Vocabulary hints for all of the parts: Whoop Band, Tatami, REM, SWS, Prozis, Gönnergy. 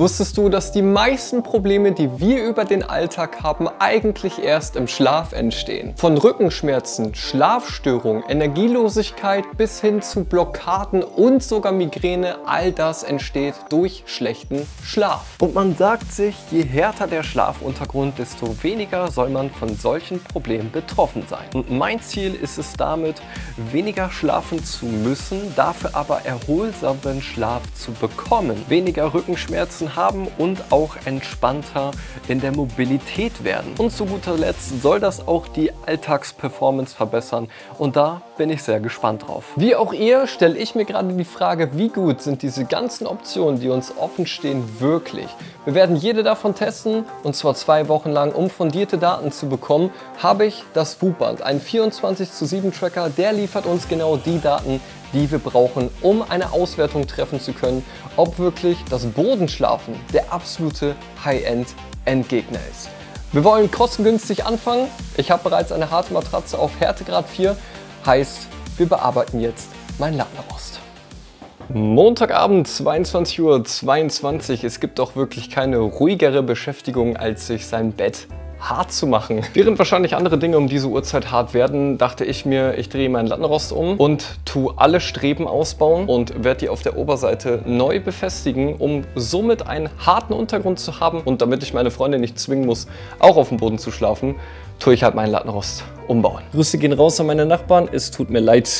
Wusstest du, dass die meisten Probleme, die wir über den Alltag haben, eigentlich erst im Schlaf entstehen? Von Rückenschmerzen, Schlafstörungen, Energielosigkeit bis hin zu Blockaden und sogar Migräne, all das entsteht durch schlechten Schlaf. Und man sagt sich, je härter der Schlafuntergrund, desto weniger soll man von solchen Problemen betroffen sein. Und mein Ziel ist es damit, weniger schlafen zu müssen, dafür aber erholsamen Schlaf zu bekommen, weniger Rückenschmerzen haben und auch entspannter in der Mobilität werden. Und zu guter Letzt soll das auch die Alltagsperformance verbessern und da bin ich sehr gespannt drauf. Wie auch ihr stelle ich mir gerade die Frage, wie gut sind diese ganzen Optionen, die uns offen stehen, wirklich? Wir werden jede davon testen und zwar 2 Wochen lang, um fundierte Daten zu bekommen, habe ich das Whoop Band, ein 24:7 Tracker, der liefert uns genau die Daten, die wir brauchen, um eine Auswertung treffen zu können, ob wirklich das Bodenschlafen der absolute High-End-Endgegner ist. Wir wollen kostengünstig anfangen. Ich habe bereits eine harte Matratze auf Härtegrad 4, heißt, wir bearbeiten jetzt meinen Lattenrost. Montagabend, 22:22 Uhr. Es gibt auch wirklich keine ruhigere Beschäftigung, als sich sein Bett hart zu machen. Während wahrscheinlich andere Dinge um diese Uhrzeit hart werden, dachte ich mir, ich drehe meinen Lattenrost um und tue alle Streben ausbauen und werde die auf der Oberseite neu befestigen, um somit einen harten Untergrund zu haben. Und damit ich meine Freundin nicht zwingen muss, auch auf dem Boden zu schlafen, tue ich halt meinen Lattenrost umbauen. Grüße gehen raus an meine Nachbarn, es tut mir leid.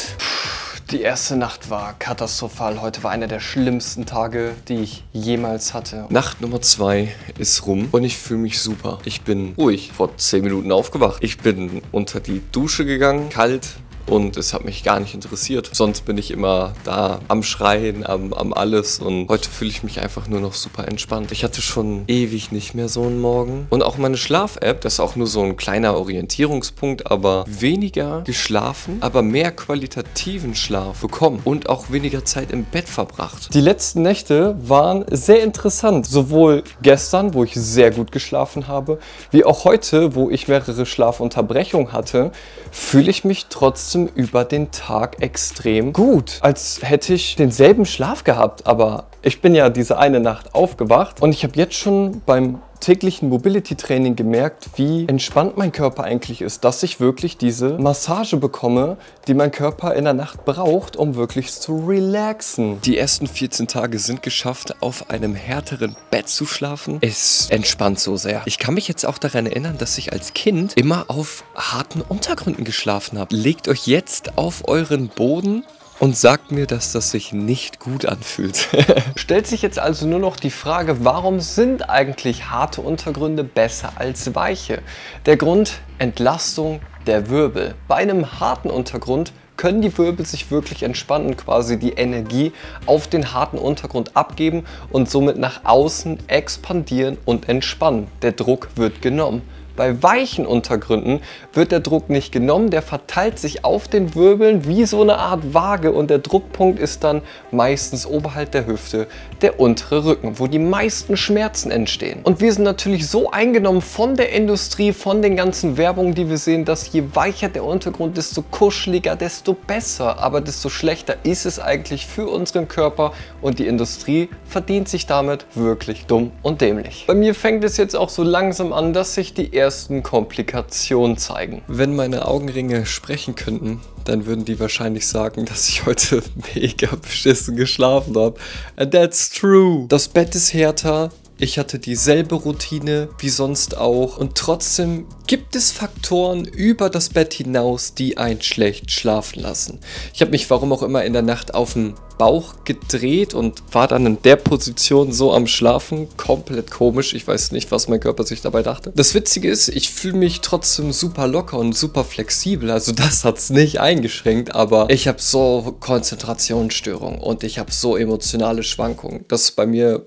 Die erste Nacht war katastrophal. Heute war einer der schlimmsten Tage, die ich jemals hatte. Nacht Nummer 2 ist rum und ich fühle mich super. Ich bin ruhig. Vor 10 Minuten aufgewacht. Ich bin unter die Dusche gegangen, kalt. Und es hat mich gar nicht interessiert. Sonst bin ich immer da am Schreien, am alles und heute fühle ich mich einfach nur noch super entspannt. Ich hatte schon ewig nicht mehr so einen Morgen. Und auch meine Schlaf-App, das ist auch nur so ein kleiner Orientierungspunkt, aber weniger geschlafen, aber mehr qualitativen Schlaf bekommen und auch weniger Zeit im Bett verbracht. Die letzten Nächte waren sehr interessant. Sowohl gestern, wo ich sehr gut geschlafen habe, wie auch heute, wo ich mehrere Schlafunterbrechungen hatte, fühle ich mich trotzdem über den Tag extrem gut. Als hätte ich denselben Schlaf gehabt, aber ich bin ja diese eine Nacht aufgewacht und ich habe jetzt schon beim täglichen Mobility-Training gemerkt, wie entspannt mein Körper eigentlich ist, dass ich wirklich diese Massage bekomme, die mein Körper in der Nacht braucht, um wirklich zu relaxen. Die ersten 14 Tage sind geschafft, auf einem härteren Bett zu schlafen. Es entspannt so sehr. Ich kann mich jetzt auch daran erinnern, dass ich als Kind immer auf harten Untergründen geschlafen habe. Legt euch jetzt auf euren Boden und sagt mir, dass das sich nicht gut anfühlt. Stellt sich jetzt also nur noch die Frage, warum sind eigentlich harte Untergründe besser als weiche? Der Grund: Entlastung der Wirbel. Bei einem harten Untergrund können die Wirbel sich wirklich entspannen, quasi die Energie auf den harten Untergrund abgeben und somit nach außen expandieren und entspannen. Der Druck wird genommen. Bei weichen Untergründen wird der Druck nicht genommen, der verteilt sich auf den Wirbeln wie so eine Art Waage und der Druckpunkt ist dann meistens oberhalb der Hüfte, der untere Rücken, wo die meisten Schmerzen entstehen. Und wir sind natürlich so eingenommen von der Industrie, von den ganzen Werbungen, die wir sehen, dass je weicher der Untergrund, desto kuscheliger, desto besser, aber desto schlechter ist es eigentlich für unseren Körper und die Industrie verdient sich damit wirklich dumm und dämlich. Bei mir fängt es jetzt auch so langsam an, dass sich die ersten Komplikationen zeigen. Wenn meine Augenringe sprechen könnten, dann würden die wahrscheinlich sagen, dass ich heute mega beschissen geschlafen habe. And that's true. Das Bett ist härter. Ich hatte dieselbe Routine wie sonst auch und trotzdem gibt es Faktoren über das Bett hinaus, die einen schlecht schlafen lassen. Ich habe mich warum auch immer in der Nacht auf den Bauch gedreht und war dann in der Position so am Schlafen. Komplett komisch, ich weiß nicht, was mein Körper sich dabei dachte. Das Witzige ist, ich fühle mich trotzdem super locker und super flexibel, also das hat es nicht eingeschränkt, aber ich habe so Konzentrationsstörungen und ich habe so emotionale Schwankungen, dass bei mir...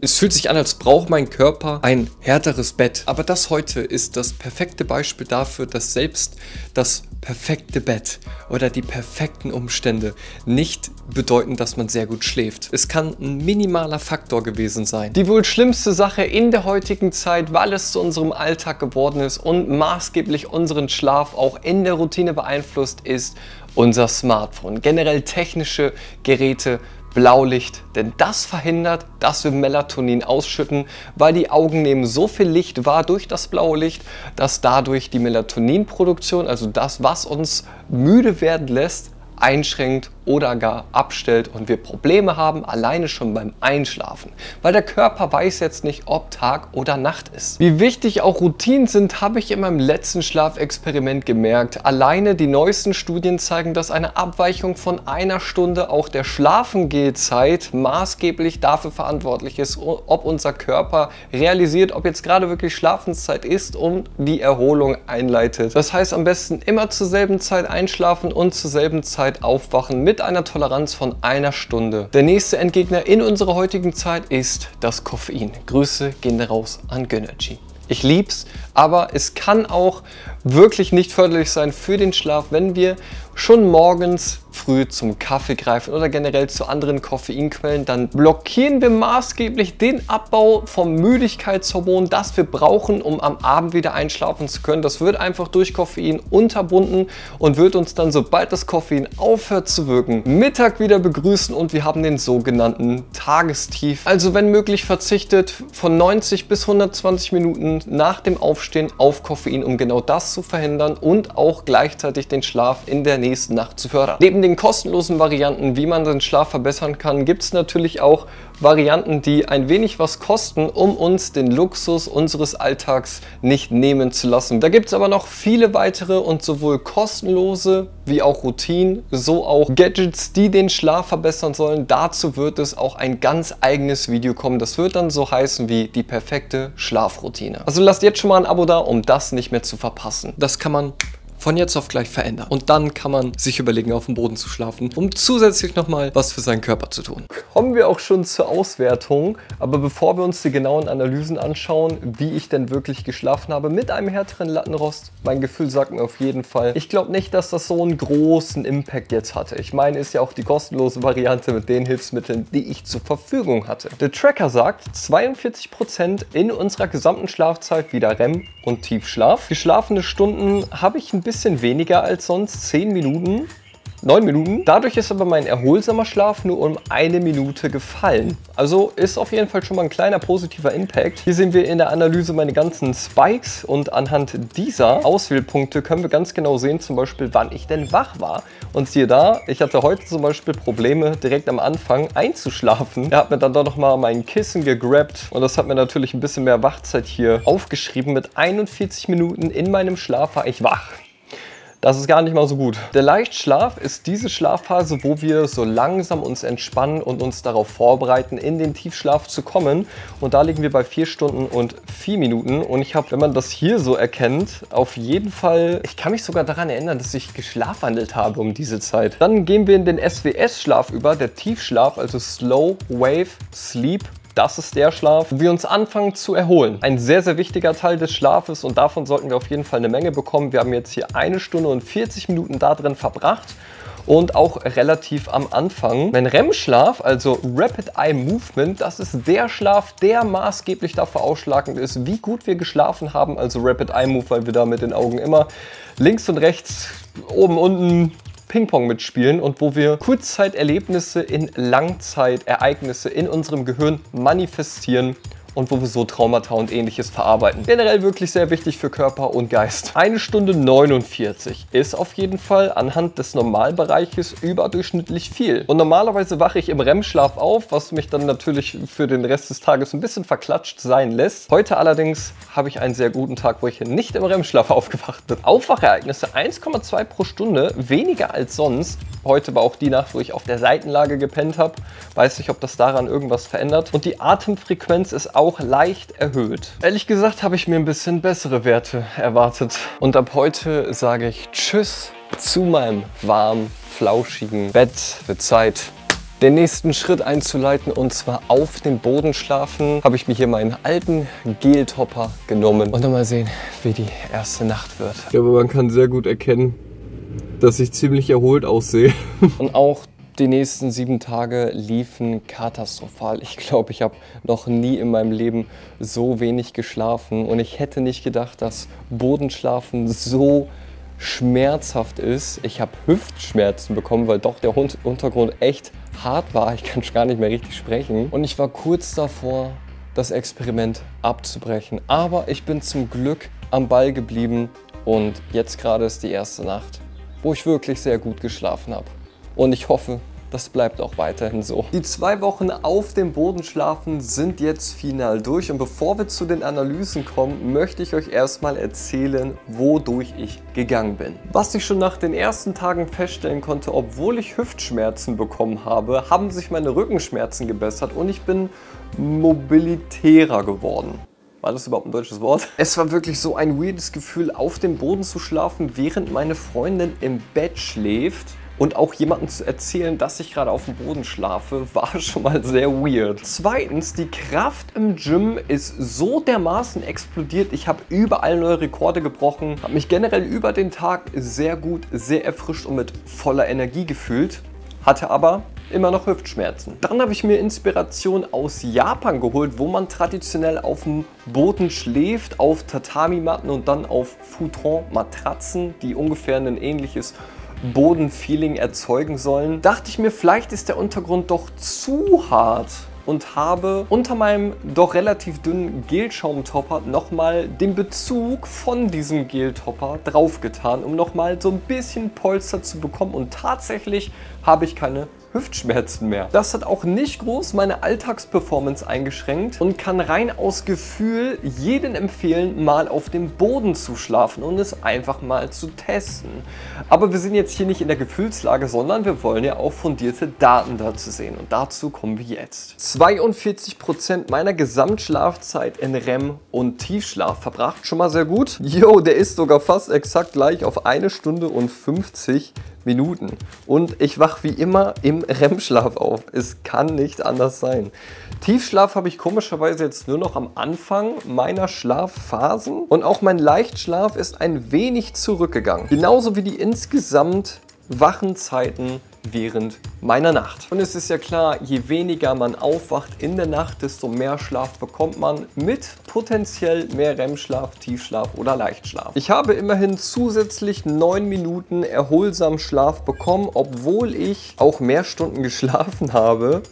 Es fühlt sich an, als braucht mein Körper ein härteres Bett. Aber das heute ist das perfekte Beispiel dafür, dass selbst das perfekte Bett oder die perfekten Umstände nicht bedeuten, dass man sehr gut schläft. Es kann ein minimaler Faktor gewesen sein. Die wohl schlimmste Sache in der heutigen Zeit, weil es zu unserem Alltag geworden ist und maßgeblich unseren Schlaf auch in der Routine beeinflusst, ist unser Smartphone. Generell technische Geräte Blaulicht, denn das verhindert, dass wir Melatonin ausschütten, weil die Augen nehmen so viel Licht wahr durch das blaue Licht, dass dadurch die Melatoninproduktion, also das, was uns müde werden lässt, einschränkt oder gar abstellt und wir Probleme haben, alleine schon beim Einschlafen, weil der Körper weiß jetzt nicht, ob Tag oder Nacht ist. Wie wichtig auch Routinen sind, habe ich in meinem letzten Schlafexperiment gemerkt. Alleine die neuesten Studien zeigen, dass eine Abweichung von einer Stunde auch der Schlafengehzeit maßgeblich dafür verantwortlich ist, ob unser Körper realisiert, ob jetzt gerade wirklich Schlafenszeit ist und die Erholung einleitet. Das heißt, am besten immer zur selben Zeit einschlafen und zur selben Zeit aufwachen mit einer Toleranz von einer Stunde. Der nächste Endgegner in unserer heutigen Zeit ist das Koffein. Grüße gehen raus an Gönnergy. Ich lieb's, aber es kann auch wirklich nicht förderlich sein für den Schlaf, wenn wir schon morgens früh zum Kaffee greifen oder generell zu anderen Koffeinquellen, dann blockieren wir maßgeblich den Abbau vom Müdigkeitshormon, das wir brauchen, um am Abend wieder einschlafen zu können. Das wird einfach durch Koffein unterbunden und wird uns dann, sobald das Koffein aufhört zu wirken, Mittag wieder begrüßen und wir haben den sogenannten Tagestief. Also wenn möglich verzichtet von 90 bis 120 Minuten nach dem Aufstehen auf Koffein, um genau das zu verhindern und auch gleichzeitig den Schlaf in der nächsten Nacht zu fördern. Neben den kostenlosen Varianten, wie man den Schlaf verbessern kann, gibt es natürlich auch Varianten, die ein wenig was kosten, um uns den Luxus unseres Alltags nicht nehmen zu lassen. Da gibt es aber noch viele weitere und sowohl kostenlose wie auch Routinen, so auch Gadgets, die den Schlaf verbessern sollen. Dazu wird es auch ein ganz eigenes Video kommen. Das wird dann so heißen wie die perfekte Schlafroutine. Also lasst jetzt schon mal ein Abo da, um das nicht mehr zu verpassen. Das kann man von jetzt auf gleich verändern. Und dann kann man sich überlegen, auf dem Boden zu schlafen, um zusätzlich nochmal was für seinen Körper zu tun. Kommen wir auch schon zur Auswertung. Aber bevor wir uns die genauen Analysen anschauen, wie ich denn wirklich geschlafen habe mit einem härteren Lattenrost, mein Gefühl sagt mir auf jeden Fall, ich glaube nicht, dass das so einen großen Impact jetzt hatte. Ich meine, ist ja auch die kostenlose Variante mit den Hilfsmitteln, die ich zur Verfügung hatte. Der Tracker sagt, 42% in unserer gesamten Schlafzeit wieder REM und Tiefschlaf. Geschlafene Stunden habe ich ein bisschen weniger als sonst, 10 Minuten, 9 Minuten. Dadurch ist aber mein erholsamer Schlaf nur um 1 Minute gefallen. Also ist auf jeden Fall schon mal ein kleiner positiver Impact. Hier sehen wir in der Analyse meine ganzen Spikes und anhand dieser Auswählpunkte können wir ganz genau sehen, zum Beispiel, wann ich denn wach war. Und siehe da, ich hatte heute zum Beispiel Probleme, direkt am Anfang einzuschlafen. Er hat mir dann doch nochmal mein Kissen gegrabt und das hat mir natürlich ein bisschen mehr Wachzeit hier aufgeschrieben. Mit 41 Minuten in meinem Schlaf war ich wach. Das ist gar nicht mal so gut. Der Leichtschlaf ist diese Schlafphase, wo wir so langsam uns entspannen und uns darauf vorbereiten, in den Tiefschlaf zu kommen. Und da liegen wir bei 4 Stunden und 4 Minuten. Und ich habe, wenn man das hier so erkennt, auf jeden Fall, ich kann mich sogar daran erinnern, dass ich geschlafwandelt habe um diese Zeit. Dann gehen wir in den SWS-Schlaf über, der Tiefschlaf, also Slow Wave Sleep. Das ist der Schlaf, wo wir uns anfangen zu erholen. Ein sehr, sehr wichtiger Teil des Schlafes und davon sollten wir auf jeden Fall eine Menge bekommen. Wir haben jetzt hier 1 Stunde und 40 Minuten da drin verbracht und auch relativ am Anfang. Mein REM-Schlaf, also Rapid Eye Movement, das ist der Schlaf, der maßgeblich dafür ausschlagend ist, wie gut wir geschlafen haben. Also Rapid Eye Move, weil wir da mit den Augen immer links und rechts, oben, unten, Ping-Pong mitspielen und wo wir Kurzzeiterlebnisse in Langzeitereignisse in unserem Gehirn manifestieren und wo wir so Traumata und Ähnliches verarbeiten. Generell wirklich sehr wichtig für Körper und Geist. 1 Stunde 49 ist auf jeden Fall anhand des Normalbereiches überdurchschnittlich viel. Und normalerweise wache ich im REM-Schlaf auf, was mich dann natürlich für den Rest des Tages ein bisschen verklatscht sein lässt. Heute allerdings habe ich einen sehr guten Tag, wo ich nicht im REM-Schlaf aufgewacht bin. Aufwachereignisse 1,2 pro Stunde, weniger als sonst. Heute war auch die Nacht, wo ich auf der Seitenlage gepennt habe. Weiß nicht, ob das daran irgendwas verändert. Und die Atemfrequenz ist auch leicht erhöht. Ehrlich gesagt habe ich mir ein bisschen bessere Werte erwartet. Und ab heute sage ich Tschüss zu meinem warmen, flauschigen Bett. Wird Zeit, den nächsten Schritt einzuleiten und zwar auf dem Boden schlafen. Habe ich mir hier meinen alten Geltopper genommen und dann mal sehen, wie die erste Nacht wird. Ja, aber man kann sehr gut erkennen, dass ich ziemlich erholt aussehe. Und auch die nächsten 7 Tage liefen katastrophal. Ich glaube, ich habe noch nie in meinem Leben so wenig geschlafen und ich hätte nicht gedacht, dass Bodenschlafen so schmerzhaft ist. Ich habe Hüftschmerzen bekommen, weil doch der Untergrund echt hart war. Ich kann gar nicht mehr richtig sprechen. Und ich war kurz davor, das Experiment abzubrechen. Aber ich bin zum Glück am Ball geblieben. Und jetzt gerade ist die erste Nacht, wo ich wirklich sehr gut geschlafen habe. Und ich hoffe, das bleibt auch weiterhin so. Die 2 Wochen auf dem Boden schlafen sind jetzt final durch. Und bevor wir zu den Analysen kommen, möchte ich euch erstmal erzählen, wodurch ich gegangen bin. Was ich schon nach den ersten Tagen feststellen konnte, obwohl ich Hüftschmerzen bekommen habe, haben sich meine Rückenschmerzen gebessert und ich bin mobilitärer geworden. War das überhaupt ein deutsches Wort? Es war wirklich so ein weirdes Gefühl, auf dem Boden zu schlafen, während meine Freundin im Bett schläft. Und auch jemandem zu erzählen, dass ich gerade auf dem Boden schlafe, war schon mal sehr weird. Zweitens, die Kraft im Gym ist so dermaßen explodiert. Ich habe überall neue Rekorde gebrochen, habe mich generell über den Tag sehr gut, sehr erfrischt und mit voller Energie gefühlt, hatte aber immer noch Hüftschmerzen. Dann habe ich mir Inspiration aus Japan geholt, wo man traditionell auf dem Boden schläft, auf Tatami-Matten und dann auf Futon-Matratzen, die ungefähr ein ähnliches Bodenfeeling erzeugen sollen. Dachte ich mir, vielleicht ist der Untergrund doch zu hart und habe unter meinem doch relativ dünnen Gelschaumtopper nochmal den Bezug von diesem Geltopper draufgetan, um nochmal so ein bisschen Polster zu bekommen, und tatsächlich habe ich keine Hüftschmerzen mehr. Das hat auch nicht groß meine Alltagsperformance eingeschränkt und kann rein aus Gefühl jedem empfehlen, mal auf dem Boden zu schlafen und es einfach mal zu testen. Aber wir sind jetzt hier nicht in der Gefühlslage, sondern wir wollen ja auch fundierte Daten dazu sehen, und dazu kommen wir jetzt. 42% meiner Gesamtschlafzeit in REM und Tiefschlaf verbracht, schon mal sehr gut. Jo, der ist sogar fast exakt gleich auf 1 Stunde und 50 Minuten, und ich wach wie immer im REM-Schlaf auf. Es kann nicht anders sein. Tiefschlaf habe ich komischerweise jetzt nur noch am Anfang meiner Schlafphasen, und auch mein Leichtschlaf ist ein wenig zurückgegangen. Genauso wie die insgesamt wachen Zeiten während meiner Nacht. Und es ist ja klar, je weniger man aufwacht in der Nacht, desto mehr Schlaf bekommt man, mit potenziell mehr REM-Schlaf, Tiefschlaf oder Leichtschlaf. Ich habe immerhin zusätzlich 9 Minuten erholsamen Schlaf bekommen, obwohl ich auch mehr Stunden geschlafen habe.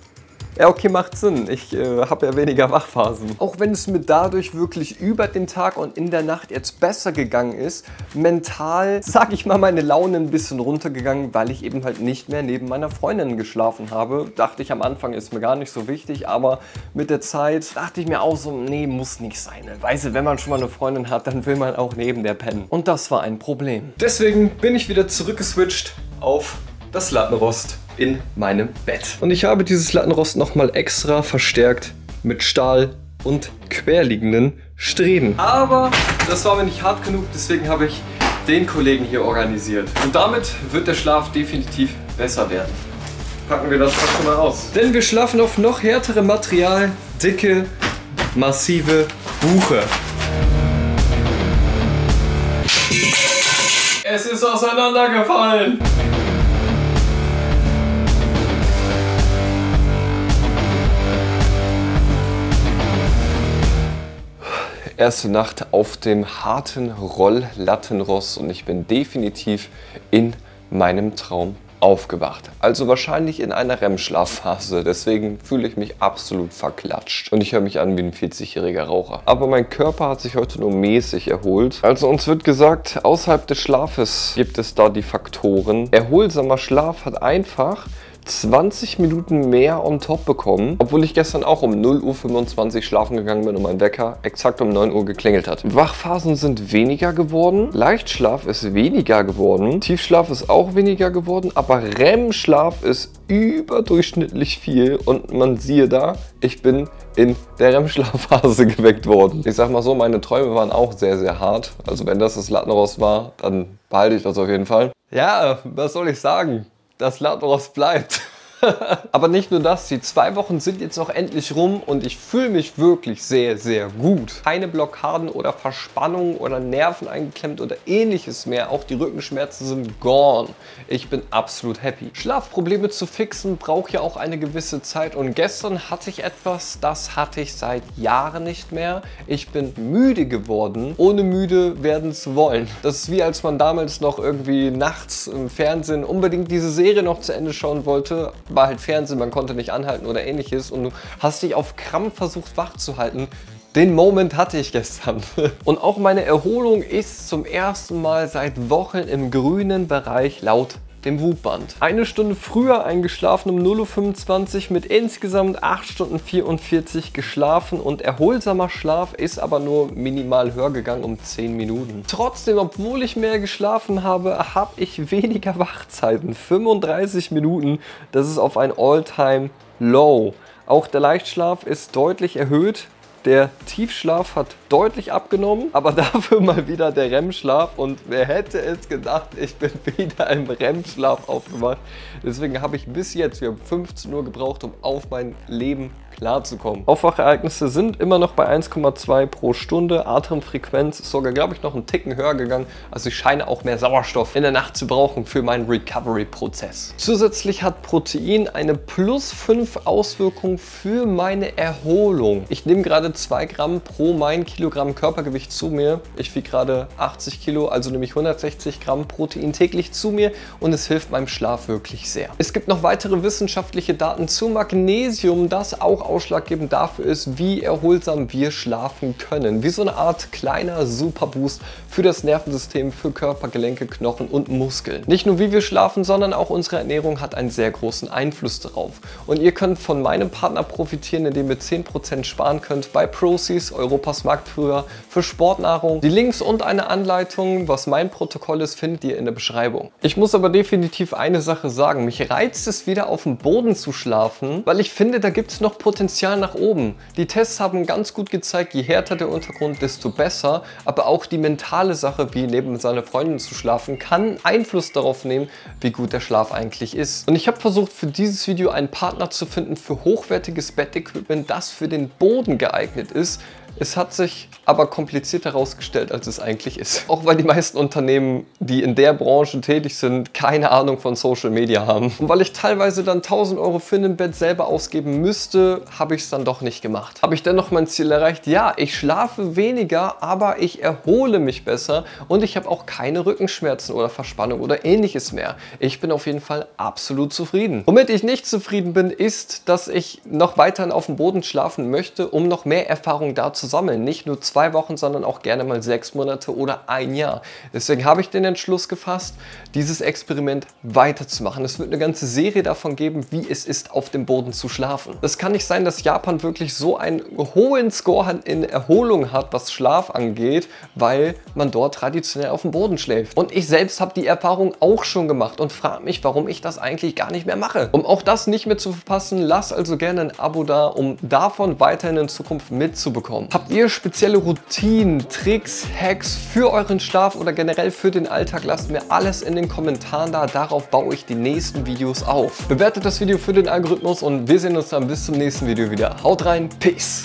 Ja, okay, macht Sinn. Ich habe ja weniger Wachphasen. Auch wenn es mir dadurch wirklich über den Tag und in der Nacht jetzt besser gegangen ist, mental, sag ich mal, meine Laune ein bisschen runtergegangen, weil ich eben halt nicht mehr neben meiner Freundin geschlafen habe. Dachte ich am Anfang, ist mir gar nicht so wichtig, aber mit der Zeit dachte ich mir auch so, nee, muss nicht sein. Weißt du, wenn man schon mal eine Freundin hat, dann will man auch neben der pennen. Und das war ein Problem. Deswegen bin ich wieder zurückgeswitcht auf das Lattenrost in meinem Bett. Und ich habe dieses Lattenrost nochmal extra verstärkt mit Stahl und querliegenden Streben. Aber das war mir nicht hart genug, deswegen habe ich den Kollegen hier organisiert. Und damit wird der Schlaf definitiv besser werden. Packen wir das fast schon mal aus. Denn wir schlafen auf noch härterem Material, dicke, massive Buche. Es ist auseinandergefallen! Erste Nacht auf dem harten Rollattenrost, und ich bin definitiv in meinem Traum aufgewacht. Also wahrscheinlich in einer REM-Schlafphase, deswegen fühle ich mich absolut verklatscht und ich höre mich an wie ein 40-jähriger Raucher. Aber mein Körper hat sich heute nur mäßig erholt. Also uns wird gesagt, außerhalb des Schlafes gibt es da die Faktoren. Erholsamer Schlaf hat einfach 20 Minuten mehr on top bekommen, obwohl ich gestern auch um 0:25 Uhr schlafen gegangen bin und mein Wecker exakt um 9 Uhr geklingelt hat. Wachphasen sind weniger geworden, Leichtschlaf ist weniger geworden, Tiefschlaf ist auch weniger geworden, aber REM-Schlaf ist überdurchschnittlich viel, und man siehe da, ich bin in der REM-Schlafphase geweckt worden. Ich sag mal so, meine Träume waren auch sehr, sehr hart. Also wenn das Lattenrost war, dann behalte ich das auf jeden Fall. Ja, was soll ich sagen? Das Lattenrost bleibt. Aber nicht nur das, die 2 Wochen sind jetzt auch endlich rum und ich fühle mich wirklich sehr, sehr gut. Keine Blockaden oder Verspannungen oder Nerven eingeklemmt oder ähnliches mehr. Auch die Rückenschmerzen sind gone. Ich bin absolut happy. Schlafprobleme zu fixen braucht ja auch eine gewisse Zeit und gestern hatte ich etwas, das hatte ich seit Jahren nicht mehr. Ich bin müde geworden, ohne müde werden zu wollen. Das ist wie als man damals noch irgendwie nachts im Fernsehen unbedingt diese Serie noch zu Ende schauen wollte. War halt Fernsehen, man konnte nicht anhalten oder ähnliches und du hast dich auf Krampf versucht wach zu halten. Den Moment hatte ich gestern. Und auch meine Erholung ist zum ersten Mal seit Wochen im grünen Bereich laut dem Whoop Band. 1 Stunde früher eingeschlafen um 0:25 Uhr mit insgesamt 8 Stunden 44 geschlafen und erholsamer Schlaf ist aber nur minimal höher gegangen um 10 Minuten. Trotzdem, obwohl ich mehr geschlafen habe, habe ich weniger Wachzeiten. 35 Minuten, das ist auf ein All-Time-Low. Auch der Leichtschlaf ist deutlich erhöht. Der Tiefschlaf hat deutlich abgenommen, aber dafür mal wieder der REM-Schlaf und wer hätte es gedacht, ich bin wieder im REM-Schlaf aufgewacht. Deswegen habe ich bis jetzt, wir haben 15 Uhr gebraucht, um auf mein Leben klarzukommen. Aufwachereignisse sind immer noch bei 1,2 pro Stunde, Atemfrequenz ist sogar, glaube ich, noch einen Ticken höher gegangen, also ich scheine auch mehr Sauerstoff in der Nacht zu brauchen für meinen Recovery-Prozess. Zusätzlich hat Protein eine +5 Auswirkung für meine Erholung. Ich nehme gerade 2 Gramm pro mein Kilogramm Körpergewicht zu mir. Ich wiege gerade 80 Kilo, also nehme ich 160 Gramm Protein täglich zu mir und es hilft meinem Schlaf wirklich sehr. Es gibt noch weitere wissenschaftliche Daten zu Magnesium, das auch ausschlaggebend dafür ist, wie erholsam wir schlafen können. Wie so eine Art kleiner Superboost für das Nervensystem, für Körper, Gelenke, Knochen und Muskeln. Nicht nur wie wir schlafen, sondern auch unsere Ernährung hat einen sehr großen Einfluss darauf. Und ihr könnt von meinem Partner profitieren, indem ihr 10% sparen könnt bei Prozis, Europas Marktführer für Sportnahrung. Die Links und eine Anleitung, was mein Protokoll ist, findet ihr in der Beschreibung. Ich muss aber definitiv eine Sache sagen. Mich reizt es wieder auf dem Boden zu schlafen, weil ich finde, da gibt es noch Potenzial nach oben. Die Tests haben ganz gut gezeigt, je härter der Untergrund, desto besser. Aber auch die mentale Sache, wie neben seiner Freundin zu schlafen, kann Einfluss darauf nehmen, wie gut der Schlaf eigentlich ist. Und ich habe versucht, für dieses Video einen Partner zu finden für hochwertiges Bettequipment, das für den Boden geeignet ist. Es hat sich aber komplizierter herausgestellt, als es eigentlich ist. Auch weil die meisten Unternehmen, die in der Branche tätig sind, keine Ahnung von Social Media haben. Und weil ich teilweise dann 1.000 Euro für ein Bett selber ausgeben müsste, habe ich es dann doch nicht gemacht. Habe ich dennoch mein Ziel erreicht? Ja, ich schlafe weniger, aber ich erhole mich besser und ich habe auch keine Rückenschmerzen oder Verspannung oder ähnliches mehr. Ich bin auf jeden Fall absolut zufrieden. Womit ich nicht zufrieden bin, ist, dass ich noch weiterhin auf dem Boden schlafen möchte, um noch mehr Erfahrung dazu zu sammeln. Nicht nur 2 Wochen, sondern auch gerne mal 6 Monate oder ein Jahr. Deswegen habe ich den Entschluss gefasst, dieses Experiment weiterzumachen. Es wird eine ganze Serie davon geben, wie es ist, auf dem Boden zu schlafen. Das kann nicht sein, dass Japan wirklich so einen hohen Score in Erholung hat, was Schlaf angeht, weil man dort traditionell auf dem Boden schläft. Und ich selbst habe die Erfahrung auch schon gemacht und frage mich, warum ich das eigentlich gar nicht mehr mache. Um auch das nicht mehr zu verpassen, lass also gerne ein Abo da, um davon weiterhin in Zukunft mitzubekommen. Habt ihr spezielle Routinen, Tricks, Hacks für euren Schlaf oder generell für den Alltag? Lasst mir alles in den Kommentaren da. Darauf baue ich die nächsten Videos auf. Bewertet das Video für den Algorithmus und wir sehen uns dann bis zum nächsten Video wieder. Haut rein, Peace!